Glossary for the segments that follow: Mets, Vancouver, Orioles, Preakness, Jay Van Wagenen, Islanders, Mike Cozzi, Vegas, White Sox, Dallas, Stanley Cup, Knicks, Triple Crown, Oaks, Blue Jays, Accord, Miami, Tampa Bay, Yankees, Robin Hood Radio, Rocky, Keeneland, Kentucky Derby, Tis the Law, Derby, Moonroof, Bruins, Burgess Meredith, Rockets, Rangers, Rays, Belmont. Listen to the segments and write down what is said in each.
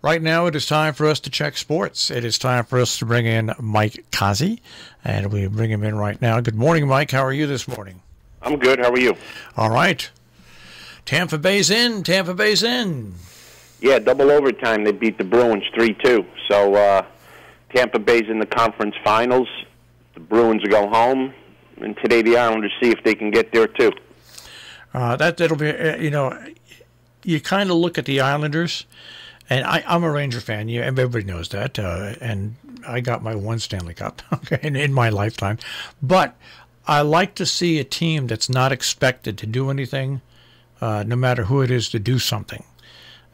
Right now, it is time for us to check sports. It is time for us to bring in Mike Cozzi, and we bring him in right now. Good morning, Mike. How are you this morning? I'm good. How are you? All right. Tampa Bay's in. Tampa Bay's in. Yeah, double overtime. They beat the Bruins 3-2. So Tampa Bay's in the conference finals. The Bruins will go home, and today the Islanders see if they can get there too. That'll be, you know, you kind of look at the Islanders, and I'm a Ranger fan. You, everybody knows that, and I got my one Stanley Cup in my lifetime. But I like to see a team that's not expected to do anything, no matter who it is, to do something.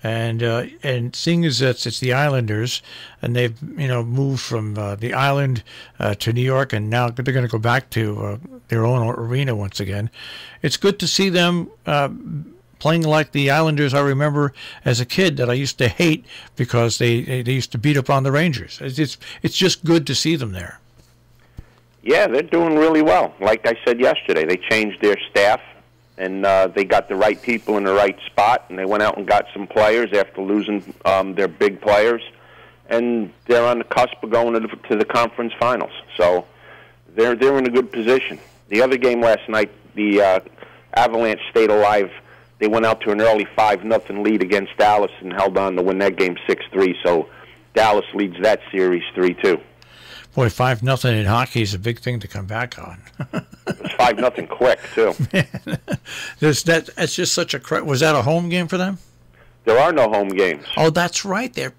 And seeing as it's the Islanders, and they've moved from the island to New York, and now they're going to go back to their own arena once again. It's good to see them playing like the Islanders. I remember as a kid that I used to hate because they used to beat up on the Rangers. It's just good to see them there. Yeah, they're doing really well. Like I said yesterday, they changed their staff. And they got the right people in the right spot, and they went out and got some players after losing their big players. And they're on the cusp of going to the conference finals. So they're in a good position. The other game last night, the Avalanche stayed alive. They went out to an early 5-0 lead against Dallas and held on to win that game 6-3. So Dallas leads that series 3-2. Boy, 5-0 in hockey is a big thing to come back on. It's 5-0 quick too. Man, that's just such a. Was that a home game for them? There are no home games. Oh, that's right. There.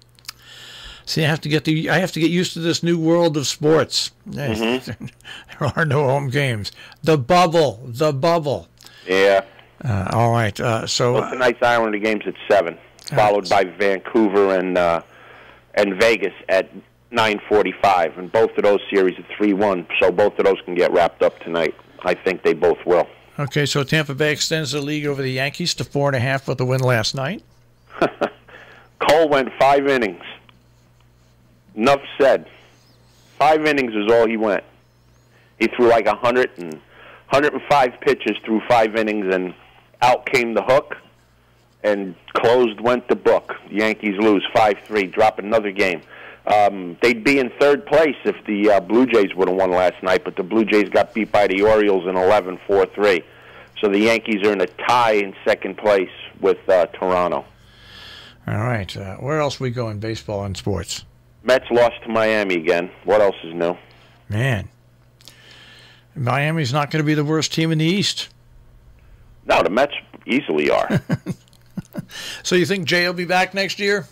See, I have to get used to this new world of sports. Mm-hmm. There are no home games. The bubble. The bubble. Yeah. All right. So tonight's Islander game's at 7, followed by Vancouver and Vegas at 9:45, and both of those series are 3-1, so both of those can get wrapped up tonight. I think they both will. Okay, so Tampa Bay extends the lead over the Yankees to 4.5 with the win last night. Cole went 5 innings. Enough said. 5 innings is all he went. He threw like 105 pitches through 5 innings, and out came the hook, and closed went the book. The Yankees lose 5-3, drop another game. They'd be in 3rd place if the Blue Jays would have won last night, but the Blue Jays got beat by the Orioles in 11-4-3. So the Yankees are in a tie in 2nd place with Toronto. All right. Where else we go in baseball and sports? Mets lost to Miami again. What else is new? Man, Miami's not going to be the worst team in the East. No, the Mets easily are. So you think Jay will be back next year?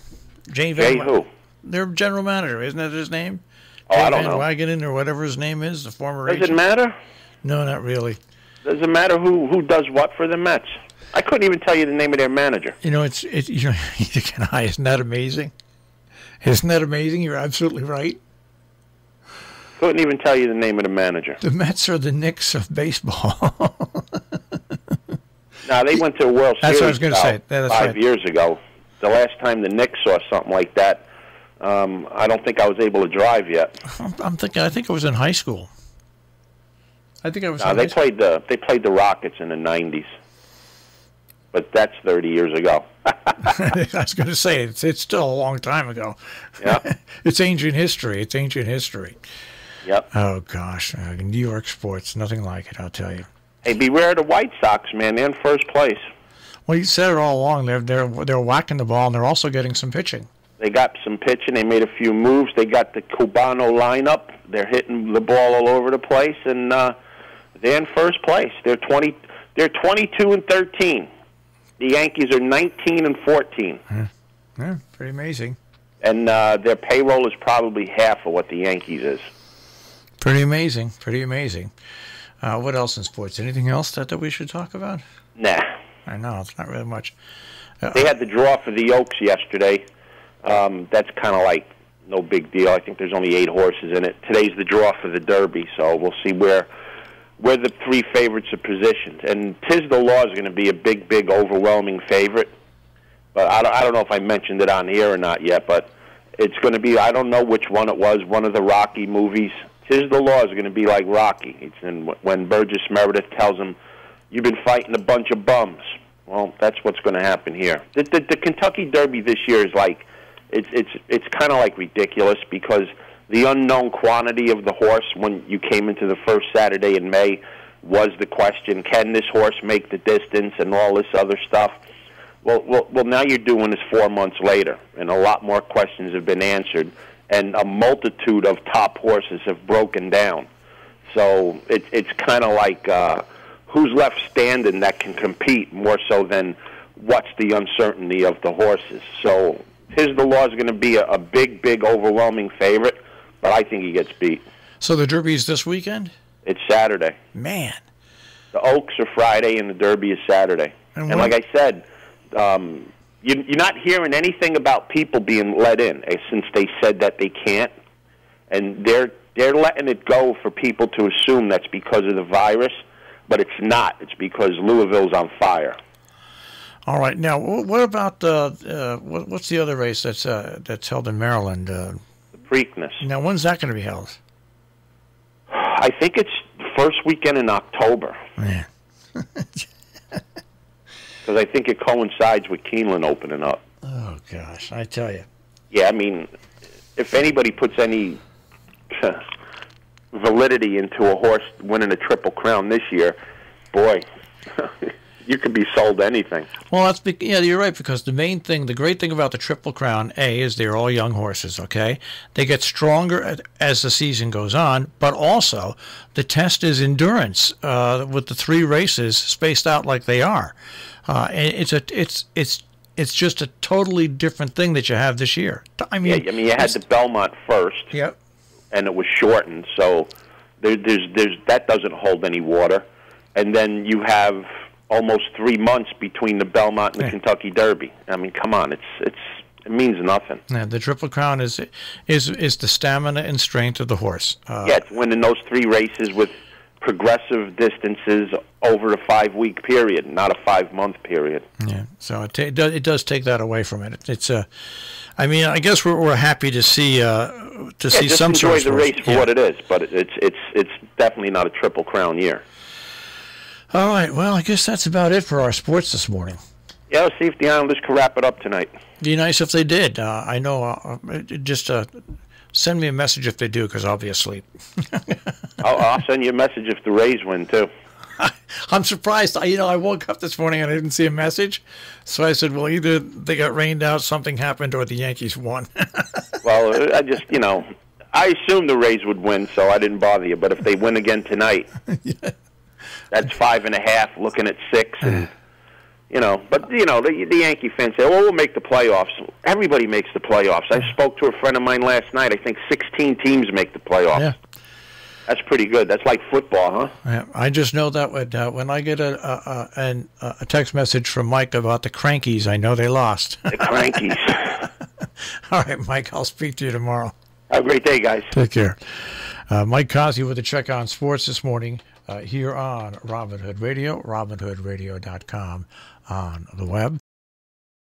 Jay who? Their general manager, isn't that his name? Oh, I don't know. Jay Van Wagenen or whatever his name is, the former agent. Does it matter? No, not really. Does it matter who does what for the Mets? I couldn't even tell you the name of their manager. You know, you can I. Isn't that amazing? Isn't that amazing? You're absolutely right. Couldn't even tell you the name of the manager. The Mets are the Knicks of baseball. No, they went to a World Series. That's what I was going to say. That's 5 years ago. The last time the Knicks saw something like that. I don't think I was able to drive yet. I think I was in high school. They played the Rockets in the 90s, but that's 30 years ago. I was going to say it's still a long time ago. Yeah, it's ancient history. It's ancient history. Yep. Oh gosh, New York sports, nothing like it. I'll tell you. Hey, beware of the White Sox, man. They're in 1st place. Well, you said it all along. They're whacking the ball, and they're also getting some pitching. They got some pitching. They made a few moves. They got the Cubano lineup. They're hitting the ball all over the place, and they're in 1st place. They're 22-13. The Yankees are 19-14. Yeah, pretty amazing. And their payroll is probably half of what the Yankees is. Pretty amazing. Pretty amazing. What else in sports? Anything else that we should talk about? Nah. I know it's not really much. They had the draw for the Oaks yesterday. That's kind of like no big deal. I think there's only 8 horses in it. Today's the draw for the Derby, so we'll see where the 3 favorites are positioned. And Tis the Law is going to be a big, big, overwhelming favorite. But I don't know if I mentioned it on here or not yet, but it's going to be, I don't know which one it was, one of the Rocky movies. Tis the Law is going to be like Rocky. It's in, when Burgess Meredith tells him, "You've been fighting a bunch of bums." Well, that's what's going to happen here. The Kentucky Derby this year is like, it's kind of like ridiculous, because the unknown quantity of the horse when you came into the first Saturday in May was the question: can this horse make the distance and all this other stuff? Well, now you're doing this 4 months later, and a lot more questions have been answered, and a multitude of top horses have broken down. So it's kind of like who's left standing that can compete more so than what's the uncertainty of the horses. So Tis the Law is going to be a big, overwhelming favorite, but I think he gets beat. So the Derby is this weekend? It's Saturday. Man. The Oaks are Friday, and the Derby is Saturday. And like I said, you're not hearing anything about people being let in, since they said that they can't. And they're letting it go for people to assume that's because of the virus, but it's not. It's because Louisville's on fire. All right. Now, what about what's the other race that's held in Maryland? The Preakness. Now, when's that going to be held? I think it's the first weekend in October. Yeah. Because I think it coincides with Keeneland opening up. Oh, gosh, I tell you. Yeah, I mean, if anybody puts any validity into a horse winning a Triple Crown this year, boy, you could be sold anything. Well, yeah, you're right, because the great thing about the Triple Crown, is they're all young horses, okay? They get stronger as the season goes on, but also the test is endurance with the three races spaced out like they are. And it's just a totally different thing that you have this year. I mean, you had the Belmont first, yep, and it was shortened, so that doesn't hold any water. And then you have almost 3 months between the Belmont and the Kentucky Derby. I mean, come on, it means nothing. Yeah, the Triple Crown is the stamina and strength of the horse. It's winning those three races with progressive distances over a 5-week period, not a 5-month period. Yeah, so it does take that away from it. I mean, I guess we're happy to see some sort of race for what it is, but it's definitely not a Triple Crown year. All right, well, I guess that's about it for our sports this morning. Yeah, let's see if the Islanders can wrap it up tonight. It'd be nice if they did. I know. Send me a message if they do, because I'll be asleep. I'll send you a message if the Rays win, too. I'm surprised. I woke up this morning and I didn't see a message. So I said, well, either they got rained out, something happened, or the Yankees won. Well, I just, I assumed the Rays would win, so I didn't bother you. But if they win again tonight, yeah, that's 5.5, looking at 6. And, but, the Yankee fans say, well, we'll make the playoffs. Everybody makes the playoffs. I spoke to a friend of mine last night. I think 16 teams make the playoffs. Yeah. That's pretty good. That's like football, huh? Yeah. I just know that when I get a text message from Mike about the Crankies, I know they lost. The Crankies. All right, Mike, I'll speak to you tomorrow. Have a great day, guys. Take care. Mike Cozzi with a check on sports this morning here on Robin Hood Radio, robinhoodradio.com. On the web.